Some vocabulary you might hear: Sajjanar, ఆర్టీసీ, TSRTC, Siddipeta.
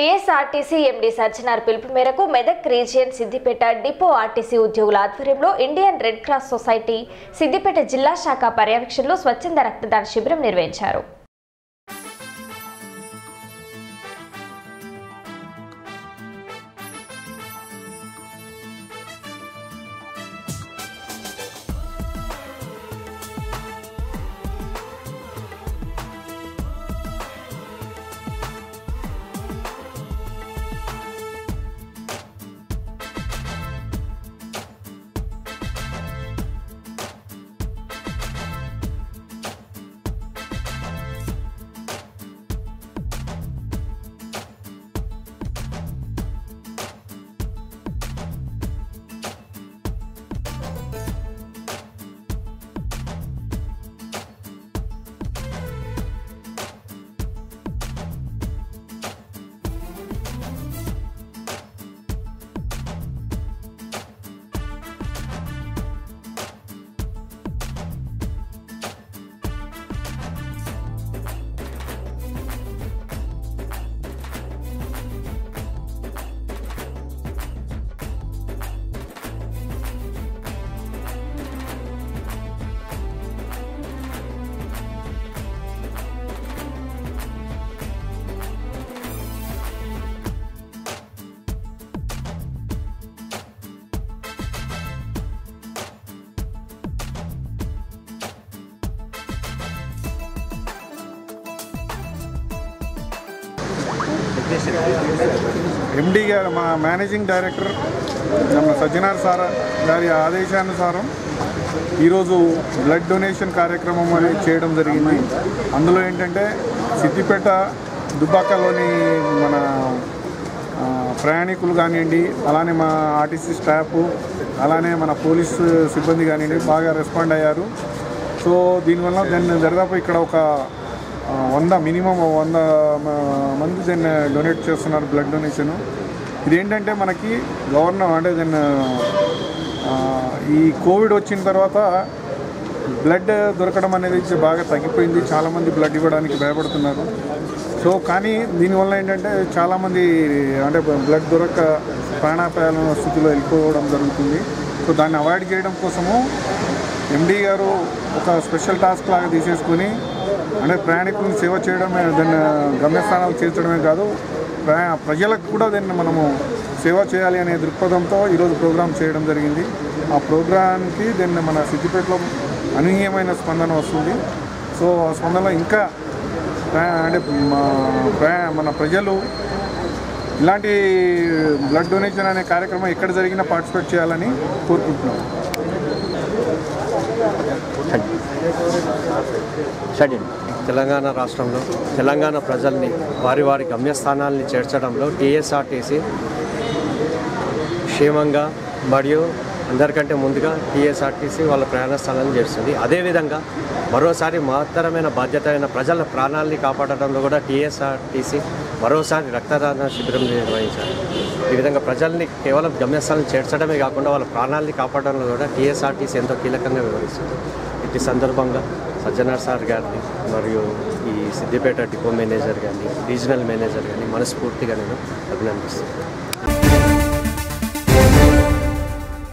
TSRTC MD Sajjanar పిలుపు మేరకు Medak region Siddipet depot ఆర్టీసీ ఉద్యోగుల ఆధ్వర్యంలో Indian red cross society Siddipet జిల్లా శాఖ పర్యవేక్షణలో స్వచ్ఛంద రక్తదాన శిబిరం నిర్వహించారు. MD garu ma managing director namma Sajjanar sara dari aadeshanusaram ee roju blood donation karyakramam ane cheyadam jarigindi andulo entante Siddipeta Dubaka loni mana prayanikulu ganiyandi alane ma RTC staff alane mana police sibbandi ganiyandi baga respond ayyaru so deen valla then jargapo ikkada oka minimum 100 మంది then donate చేస్తున్నారు blood donation. ఇదేంటంటే మనకి government అంటే then ఈ Covid వచ్చిన తర్వాత blood దొరకడం అనేది బాగా తగ్గిపోయింది. చాలామంది బ్లడ్ ఇవ్వడానికి భయపడుతున్నారు. సో కానీ దీనివల్ల ఏంటంటే చాలామంది అంటే బ్లడ్ దొరక్క ప్రాణాపాయాల స్థితిలో వెళ్ళిపోవడం జరుగుతుంది. సో దాన్ని అవాయిడ్ చేయడం కోసము ఎండీ గారు ఒక స్పెషల్ టాస్క్ లాగా తీసేసుకొని అంటే ప్రయాణికులను సేవ చేయడమే దాన్ని గమ్యస్థానాలు చేర్చడమే కాదు ప్రజలకు కూడా దీన్ని మనము సేవ చేయాలి అనే దృక్పథంతో ఈరోజు ప్రోగ్రాం చేయడం జరిగింది. ఆ ప్రోగ్రాంకి దీన్ని మన సిద్దిపేటలో అనూహ్యమైన స్పందన వస్తుంది. సో ఆ స్పందనలో ఇంకా అంటే మన ప్రజలు ఇలాంటి బ్లడ్ డొనేషన్ అనే కార్యక్రమం ఎక్కడ జరిగినా పార్టిసిపేట్ చేయాలని కోరుకుంటున్నాను. తెలంగాణ రాష్ట్రంలో తెలంగాణ ప్రజల్ని వారి గమ్యస్థానాల్ని చేర్చడంలో టీఎస్ఆర్టీసీ క్షేమంగా మరియు అందరికంటే ముందుగా టీఎస్ఆర్టీసీ వాళ్ళ ప్రయాణ స్థలాన్ని చేరుస్తుంది. అదేవిధంగా మరోసారి మహత్తరమైన బాధ్యత అయిన ప్రజల ప్రాణాలని కాపాడడంలో కూడా టీఎస్ఆర్టీసీ మరోసారి రక్తదాన శిబిరం నిర్వహించారు. ఈ విధంగా ప్రజల్ని కేవలం గమ్యస్థానం చేర్చడమే కాకుండా వాళ్ళ ప్రాణాలని కాపాడడంలో కూడా టీఎస్ఆర్టీసీ ఎంతో కీలకంగా వివరిస్తుంది. ఇట్టి సందర్భంగా సజ్జనార్ సార్ గారిని మరియు ఈ సిద్దిపేట డిపో మేనేజర్ కానీ రీజనల్ మేనేజర్ కానీ మనస్ఫూర్తిగా నేను అభినందిస్తున్నాను.